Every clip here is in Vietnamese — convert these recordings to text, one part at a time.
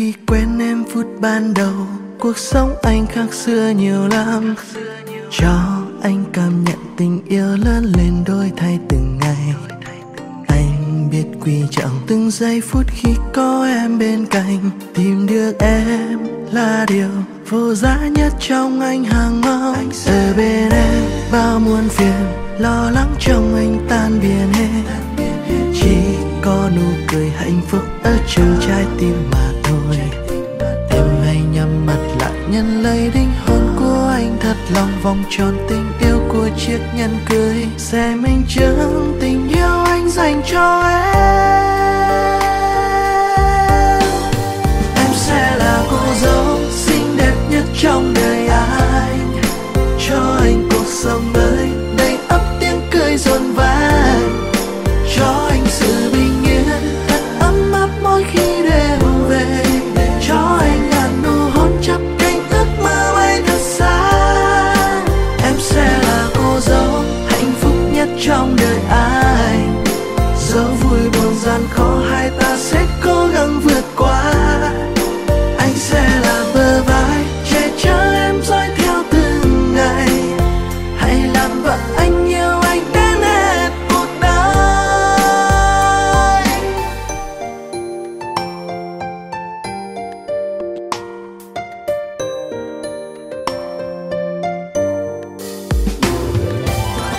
Khi quen em phút ban đầu, cuộc sống anh khác xưa nhiều lắm. Cho anh cảm nhận tình yêu lớn lên đổi thay từng ngày. Anh biết quý trọng từng giây phút khi có em bên cạnh. Tìm được em là điều vô giá nhất trong anh hàng mong. Ở bên em bao muôn phiền, lo lắng trong anh tan biến hết. Chỉ có nụ cười hạnh phúc ở trong trái tim mà thôi. Em hãy nhắm mắt lại, nhận lấy đinh hôn của anh thật lòng. Vòng tròn tình yêu của chiếc nhẫn cưới sẽ minh chứng tình yêu anh dành cho em. Em sẽ là cô dâu xinh đẹp nhất trong đời anh, cho anh cuộc sống mới đầy ắp tiếng cười rộn vang. Cho anh sự bình yên thật ấm áp mỗi khi đêm về. Cho anh là nụ hôn chắp cánh ước mơ bay thật xa. Em sẽ là cô dâu hạnh phúc nhất trong đời anh. Dẫu vui buồn gian khó hai ta sẽ cố gắng vượt qua. Anh sẽ là bờ vai che chở em dõi theo từng ngày. Hãy làm vợ anh, yêu anh đến hết cuộc đời.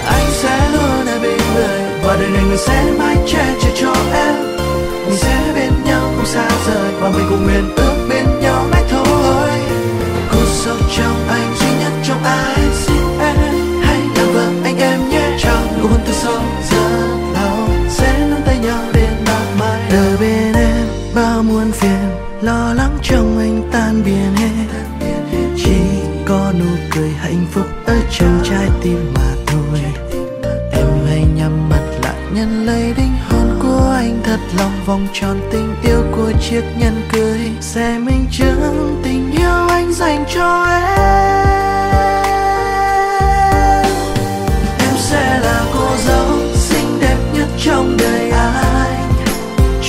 Anh sẽ luôn ở bên người, và đời này người sẽ mãi che chở cho em. Mình sẽ bên nhau không xa rời, và mình cùng nguyện ước bên nhau mãi thôi. Cuộc sống trong anh duy nhất trong ai, xin em hãy làm vợ anh em nhé. Trong nụ hôn từ sâu giờ nào sẽ nắm tay nhau đến bao mai. Đời bên em bao muôn phiền, lo lắng trong anh tan biến hết. Chỉ có nụ cười hạnh phúc ở trong trái tim mà thôi. Em hãy nhắm mắt lại, nhận lấy đinh hôn của anh thật lòng. Vòng tròn tình yêu của chiếc nhẫn cưới sẽ minh chứng tình yêu anh dành cho em. Em sẽ là cô dâu xinh đẹp nhất trong đời anh,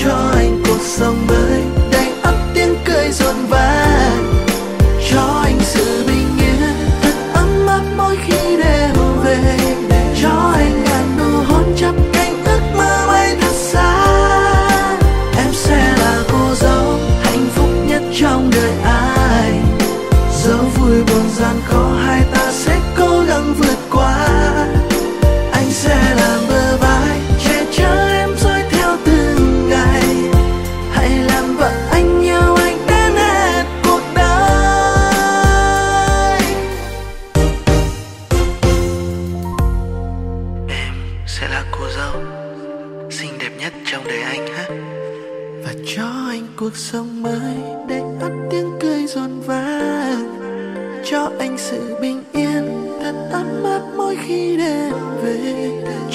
cho anh cuộc sống mới đầy ắp tiếng cười rộn vang. Cho anh sự bình yên thật ấm áp mỗi khi đêm về. Cho anh là nụ hôn chắp cánh ước mơ bay thật xa. Em sẽ là cô dâu hạnh phúc nhất trong đời anh. Dẫu vui buồn gian khó hai ta sẽ cố gắng vượt qua. Anh sẽ là bờ vai che chở em dõi theo từng ngày. Hãy làm vợ anh, yêu anh đến hết cuộc đời. Em sẽ là cô dâu xinh đẹp nhất trong đời anh ha. Và cho anh cuộc sống mới đầy ắp tiếng cười rộn vang. Cho anh sự bình yên thật ấm áp mỗi khi đêm về.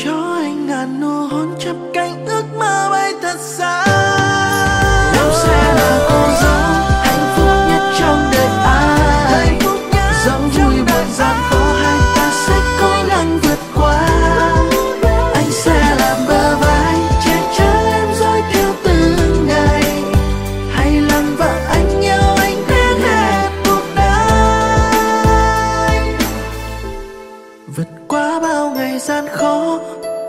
Cho anh ngàn nụ hôn chắp cánh ước mơ bay thật xa. Em sẽ là cô dâu hạnh phúc nhất trong đời anh. Dẫu vui buồn gian khó hai ta sẽ cố gắng vượt qua. Anh sẽ là bờ vai che chở em dõi theo từng ngày. Hãy làm vợ anh, yêu anh đến hết cuộc đời. Vượt qua bao ngày gian khó,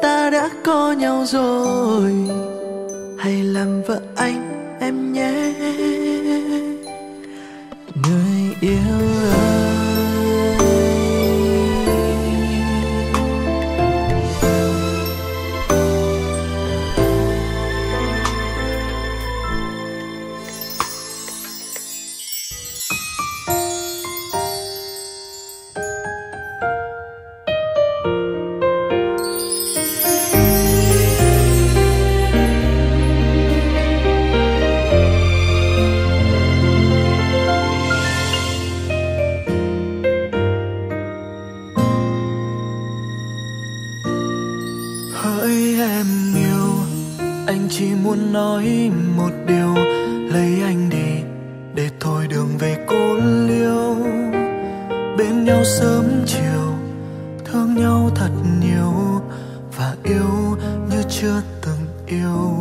ta đã có nhau rồi. Hãy làm vợ anh em nhé, người yêu ơi. Nói một điều, lấy anh đi để thôi đường về cô liêu. Bên nhau sớm chiều, thương nhau thật nhiều và yêu như chưa từng yêu.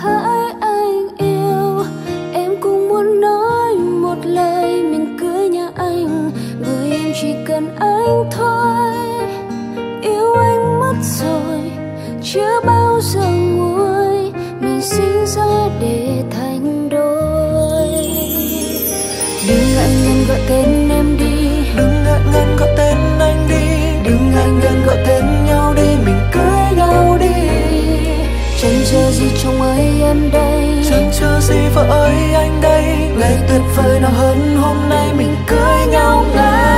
Hỡi anh yêu, em cũng muốn anh thôi, yêu anh mất rồi, chưa bao giờ nguôi, mình sinh ra để thành đôi. Đừng ngại ngần gọi tên em đi, đừng ngại ngần gọi tên anh đi, đừng ngại ngần gọi tên nhau đi, mình cưới nhau đi. Chẳng chờ gì chồng ơi em đây, chẳng chờ gì vợ ơi anh đây, ngày tuyệt vời nào hơn hôm nay mình cưới nhau ngay.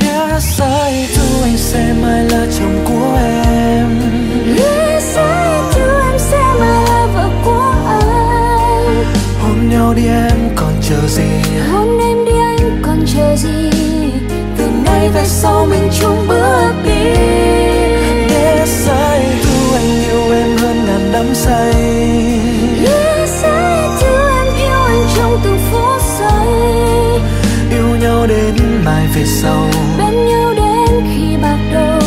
Yes I do, anh sẽ mãi là chồng của em. Yes I do, em sẽ mãi là vợ của anh. Hôn nhau đi em còn chờ gì, hôn em đi anh còn chờ gì, từ nay về sau mình chung bước đi. Yes I do, anh yêu em hơn ngàn đắm say. Yes I do, em yêu anh trong từng phút giây. Yêu nhau đến mai về sau, bên nhau đến khi bạc đầu,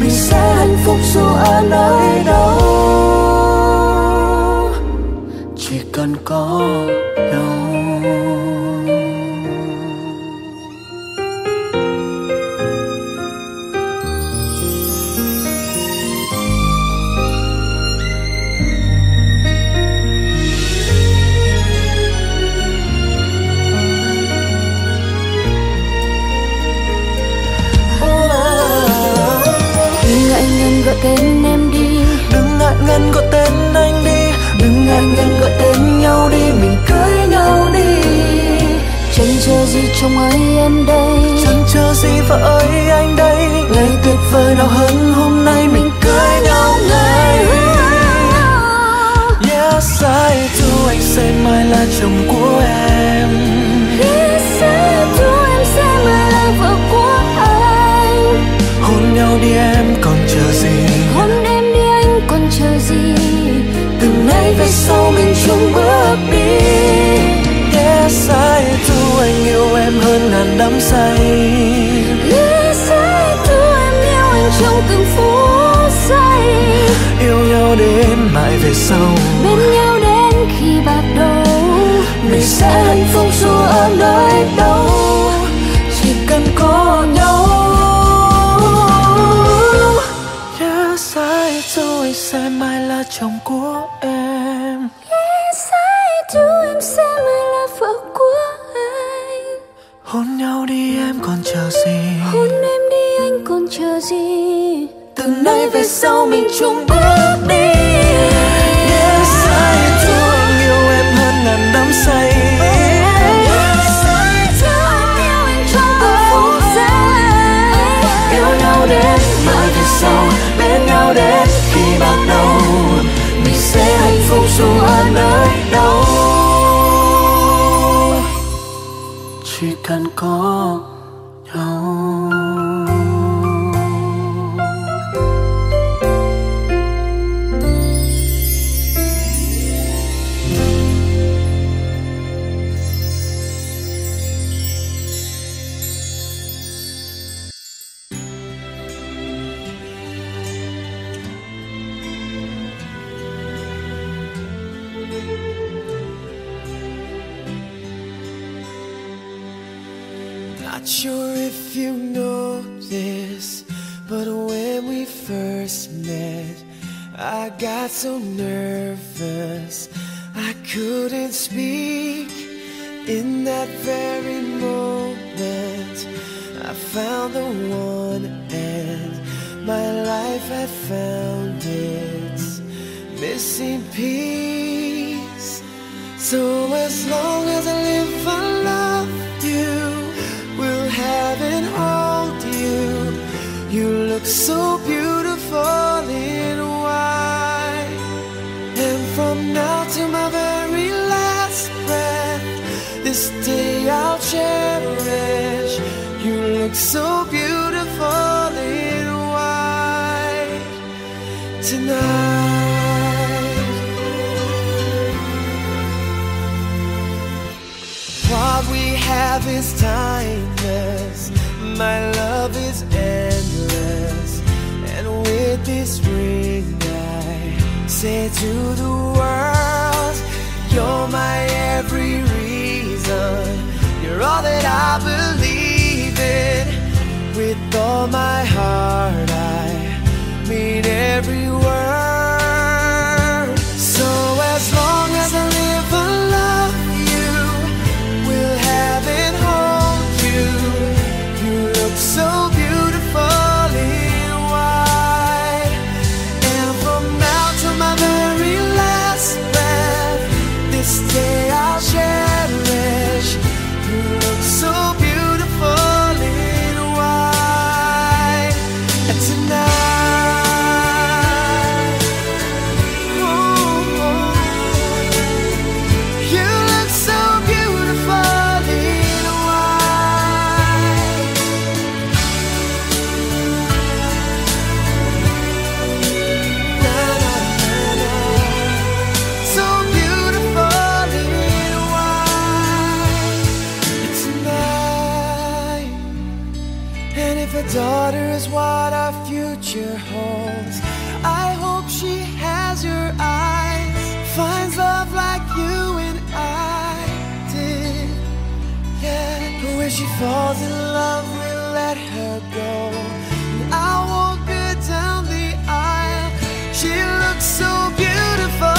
mình sẽ hạnh phúc dù ở nơi đâu, chỉ cần có nhau. Tên em đi, đừng ngại ngần gọi tên anh đi, đừng ngại ngần gọi tên nhau đi, mình cưới nhau đi. Chẳng chờ gì chồng ơi em đây, chẳng chờ gì vợ ơi anh đây, ngày tuyệt vời nào hơn hôm nay mình cưới nhau ngay. Yes I do, anh sẽ mãi là chồng của em. Yes I do, em sẽ mãi là vợ của anh. Hôn nhau đi em còn chờ gì, hôn em đi anh còn chờ gì, từ nay về sau mình chung bước đi. Yes I do, anh yêu em hơn ngàn đắm say. Yes I do, em yêu anh trong từng phút giây. Yêu nhau đến mãi về sau, bên nhau đến khi bạc đầu, mình sẽ hạnh phúc dù ở nơi đâu, chỉ cần có nhau. Yes I do, em sẽ mãi là chồng của em. Yes I do, em sẽ mãi là vợ của anh. Hôn nhau đi em còn chờ gì, hôn em đi anh còn chờ gì, từ nay về sau mình chung bước đi. Yes I do, anh yêu em hơn ngàn đắm say. Yes I do, em yêu anh trong từng phút giây. Yêu nhau đến mãi về sau, bên nhau đến khi bạc đầu, mình sẽ hạnh phúc dù ở nơi đâu, chỉ cần có nhau. Not sure if you know this, but when we first met, I got so nervous I couldn't speak. In that very moment I found the one, and my life had found its missing piece. So as long as I live I love you, we'll heaven hold you. You look so beautiful in white, and from now to my very last breath, this day I'll cherish. You look so beautiful in white tonight. What we have is time. My love is endless, and with this ring I say to the world, you're my every reason, you're all that I believe in. With all my heart, I mean every word. So as long as I live, I love you. We'll have and hold you. You look so beautifully white. And from now to my very last breath, this day I'll cherish. You look so beautiful. Daughter is what our future holds. I hope she has your eyes, finds love like you and I did. Yeah, but when she falls in love, we'll let her go. And I'll walk her down the aisle. She looks so beautiful.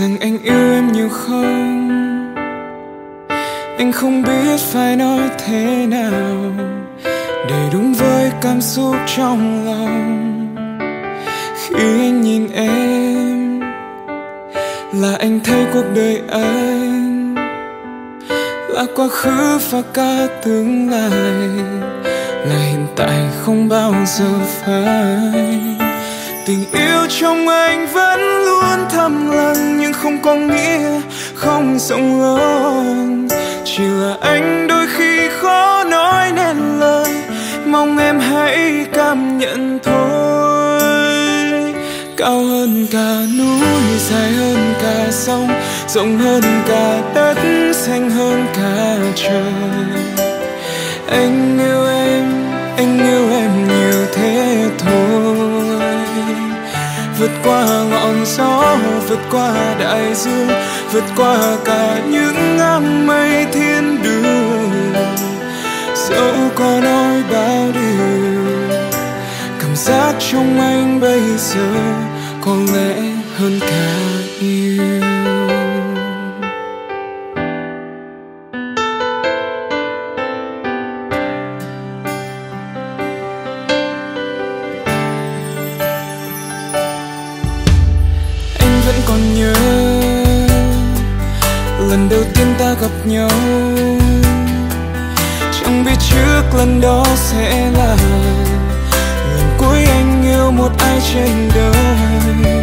Rằng anh yêu em nhiều không, anh không biết phải nói thế nào để đúng với cảm xúc trong lòng. Khi anh nhìn em là anh thấy cuộc đời anh là quá khứ và cả tương lai, là hiện tại không bao giờ phai. Tình yêu trong anh vẫn luôn thầm lặng, nhưng không có nghĩa không rộng lớn. Chỉ là anh đôi khi khó nói nên lời, mong em hãy cảm nhận thôi. Cao hơn cả núi, dài hơn cả sông, rộng hơn cả đất, xanh hơn cả trời. Anh yêu em, anh yêu em nhiều thế thôi. Vượt qua ngọn gió, vượt qua đại dương, vượt qua cả những áng mây thiên đường. Dẫu có nói bao điều, cảm giác trong anh bây giờ có lẽ hơn cả yêu. Gặp nhau chẳng biết trước lần đó sẽ là lần cuối anh yêu một ai trên đời.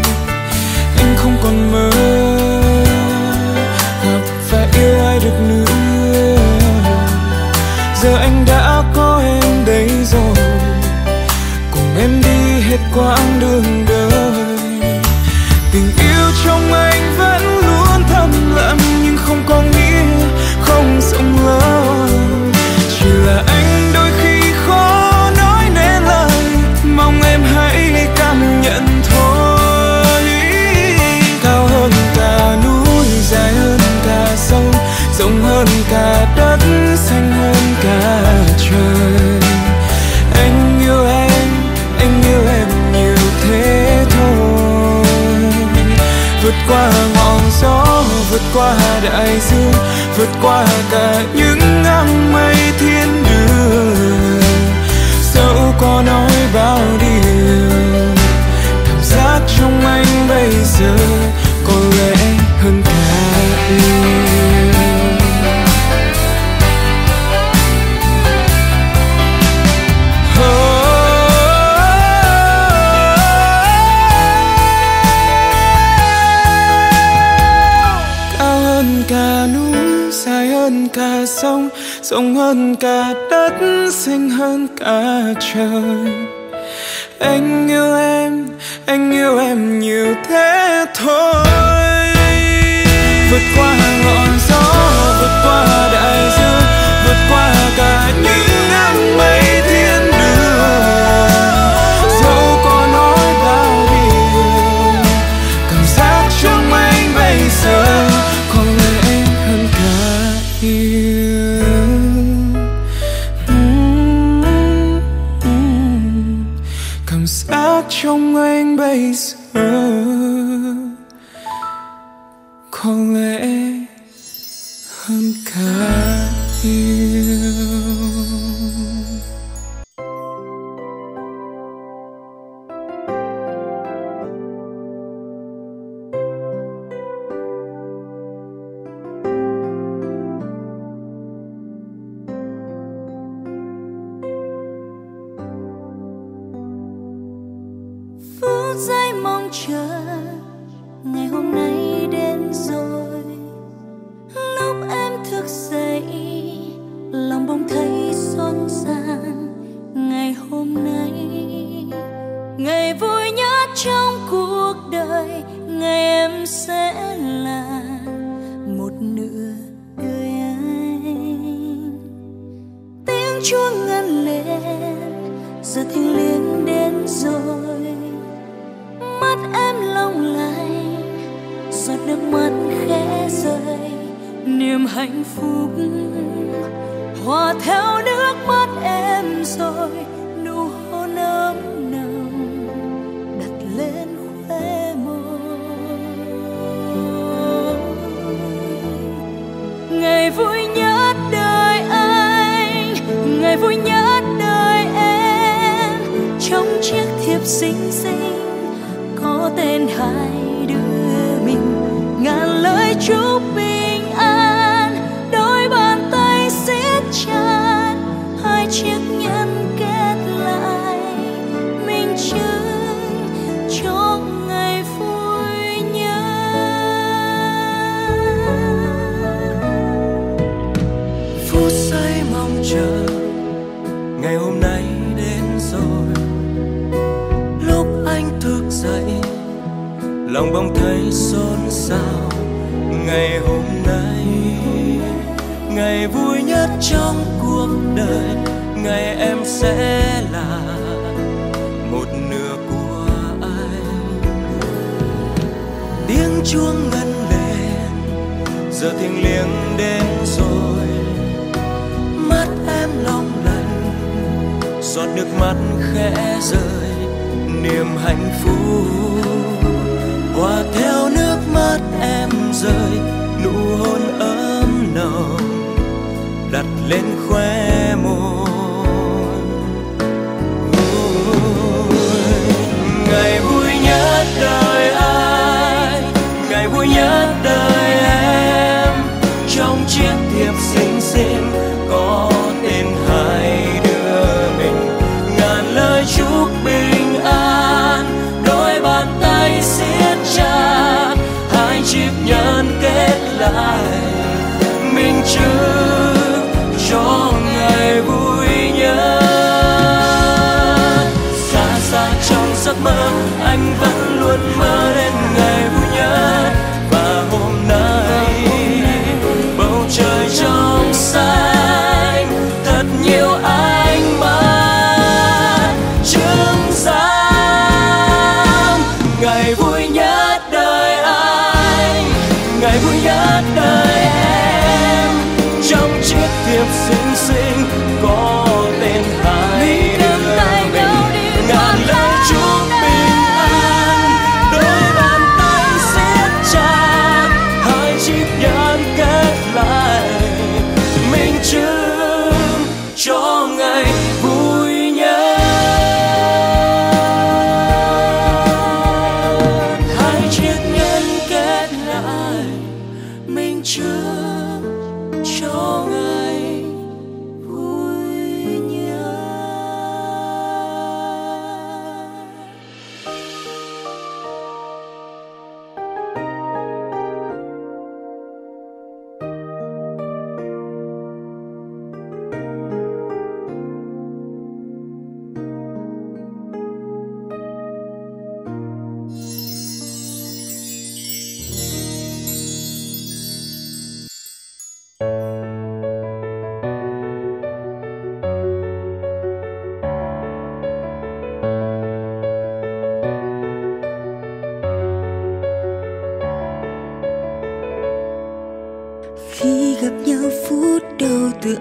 Anh không còn mơ gặp và yêu ai được nữa. Giờ anh đã có em đấy rồi, cùng em đi hết quãng đường đời. Tình yêu trong anh vẫn luôn thầm lặng, nhưng không có nghĩa không rộng lớn. Chỉ là anh đôi khi khó nói nên lời, mong em hãy cảm nhận thôi. Cao hơn cả núi, dài hơn cả sông, rộng hơn cả đất, xanh hơn cả trời. Anh yêu em nhiều thế. dương, vượt qua cả những áng mây thiên đường. Dẫu có nói bao điều, cảm giác trong anh bây giờ có lẽ hơn cả yêu. Cả sông, rộng hơn cả đất, xanh hơn cả trời. Anh yêu em, anh yêu em nhiều thế thôi. Vượt qua ngọn gió, vượt qua đại dương, vượt qua cả những nắng mây thiên đường. Dẫu có nói bao điều, cảm giác trong anh bây giờ có lẽ hơn cả yêu. Cảm giác trong anh bây giờ có lẽ hơn cả yêu. Hãy subscribe cho kênh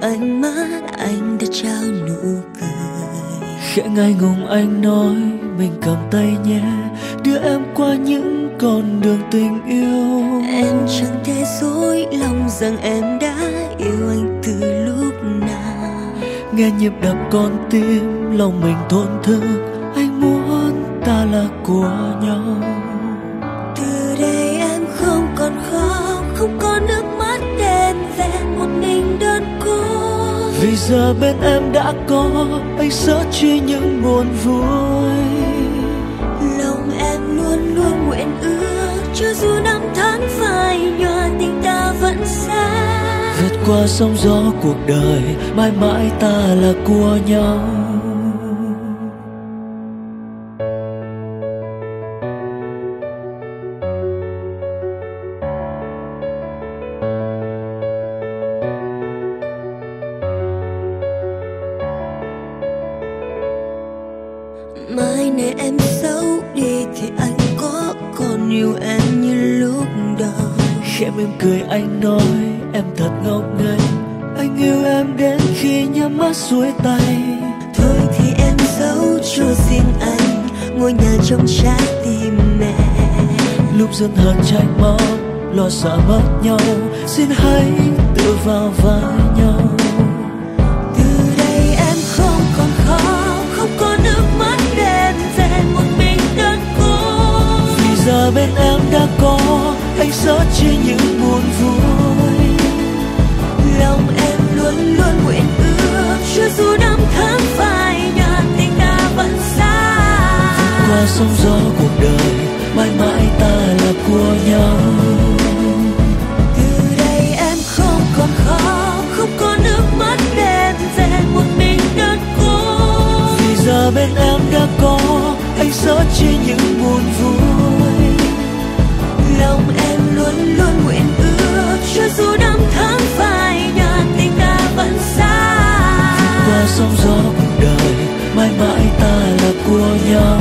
ánh mắt anh đã trao nụ cười. Khẽ ngại ngùng anh nói mình cầm tay nhé, đưa em qua những con đường tình yêu. Em chẳng thể dối lòng rằng em đã yêu anh từ lúc nào. Nghe nhịp đập con tim, lòng mình thổn thức, anh muốn ta là của nhau. Từ đây em không còn khóc, không còn nước mắt đen vẹn một mình đơn cô. Vì giờ bên em đã có, anh sẽ chia những buồn vui. Lòng em luôn luôn nguyện ước, cho dù năm tháng phai nhòa tình ta vẫn xa. Vượt qua sóng gió cuộc đời, mãi mãi ta là của nhau. Mai này em xấu đi thì anh có còn yêu em như lúc đầu. Khẽ mỉm cười anh nói em thật ngốc nghếch, anh yêu em đến khi nhắm mắt xuôi tay. Thôi thì em giấu cho riêng anh ngôi nhà trong trái tim mẹ. Lúc dần hờn trách móc, lo sợ mất nhau, xin hãy tự vào vai nhau. Từ đây em không còn khóc, không còn nước mắt đen dẹn một mình đơn côi. Vì giờ bên em đã có, anh sẽ chia những buồn vui. Lòng em luôn luôn nguyện ước, cho dù năm tháng phai nhòa tình ta vẫn xa. Vượt qua sóng gió cuộc đời, mãi mãi ta là của nhau. Từ đây em không còn khóc, không còn nước mắt đen dẹn một mình đơn côi. Vì giờ bên em đã có, anh sẽ chia những buồn vui. Lòng em luôn luôn nguyện ước, cho dù năm tháng phai nhòa tình ta vẫn xa. Vượt qua sóng gió cuộc đời, mãi mãi ta là của nhau.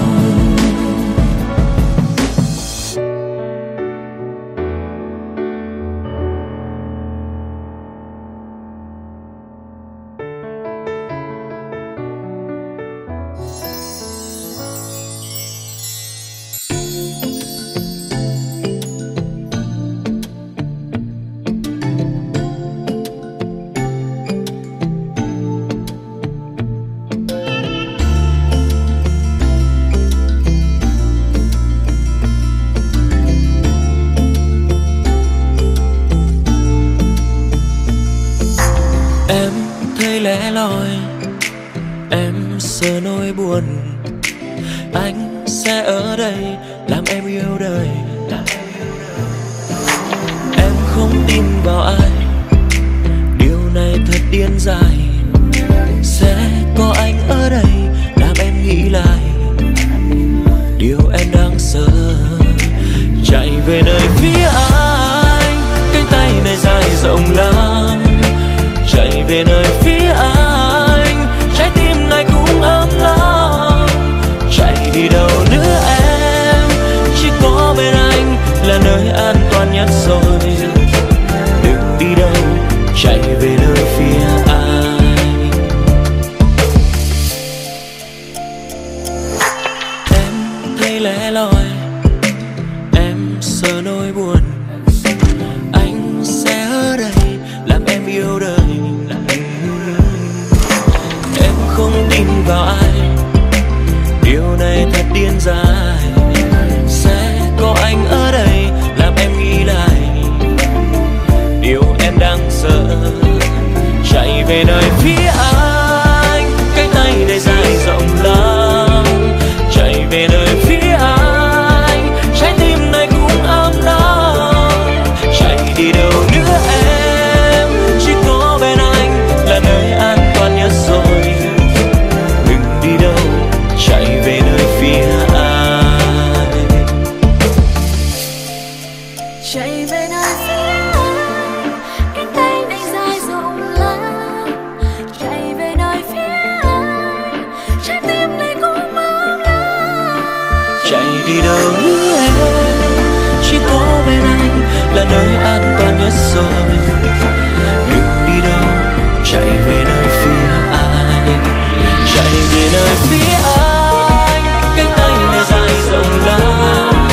Anh sẽ ở đây làm em yêu đời. Em không tin vào ai, điều này thật điên dại. Sẽ có anh ở đây làm em nghĩ lại điều em đang sợ. Chạy về nơi phía anh, cánh tay này dài rộng lắm. Chạy về nơi phía anh, trái tim này cũng ấm lắm. Đi đâu nữa em, chỉ có bên anh là nơi an toàn nhất rồi. Đừng đi đâu, chạy về nơi phía anh. Em thấy lẻ loi, em sợ nỗi buồn. Anh sẽ ở đây làm em yêu đời. Em không tin vào ai, điều này thật điên dại. Sẽ có anh ở đây làm em nghĩ lại điều em đang sợ. Chạy về nơi phía anh, cánh tay này dài rộng lắm. Chạy về nơi phía anh, trái tim này cũng ấm lắm. Chạy đi đâu nữa em, chỉ có bên anh là nơi an toàn nhất rồi. Đừng đi đâu, chạy về nơi phía ai. Chạy về nơi phía ai, cánh tay này dài rộng lắm. Chạy về nơi phía ai, trái tim này cũng mong lắm. Chạy đi đâu nữa em, chỉ có bên anh là nơi an toàn nhất rồi. Đừng đi đâu, chạy chạy về nơi phía anh, chạy về nơi phía anh, cánh tay này dài rộng lắm,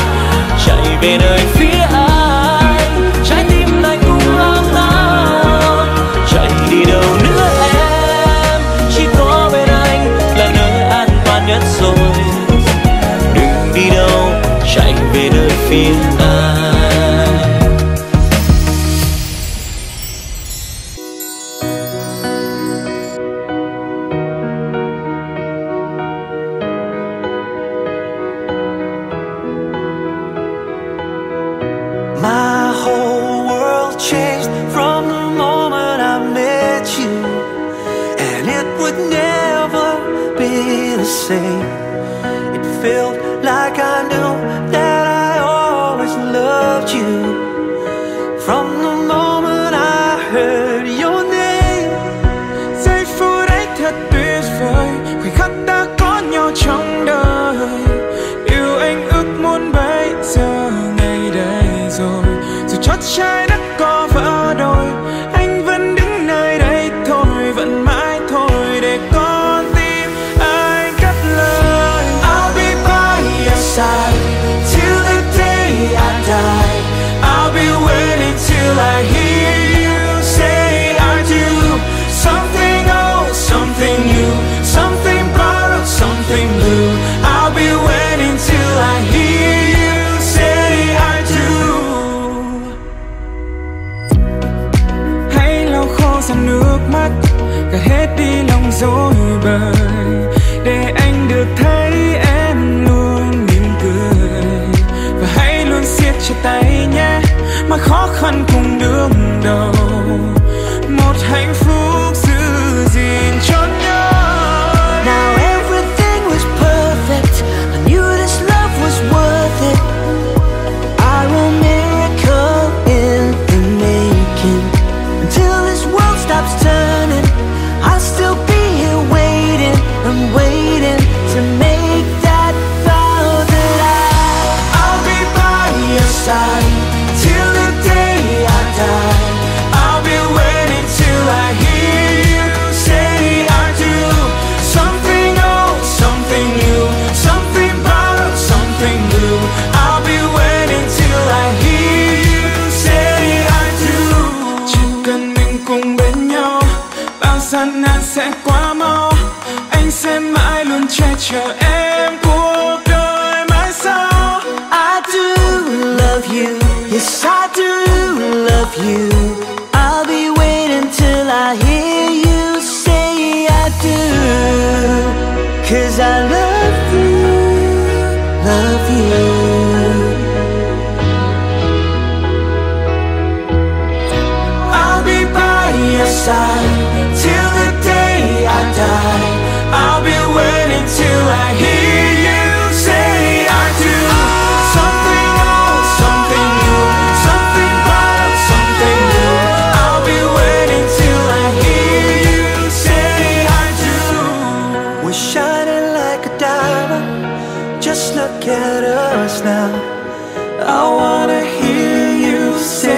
chạy về nơi phía anh, trái tim này cũng ao ước, chạy đi đâu nữa em, chỉ có bên anh là nơi an toàn nhất rồi, đừng đi đâu, chạy về nơi phía anh. Just look at us now. I wanna hear you say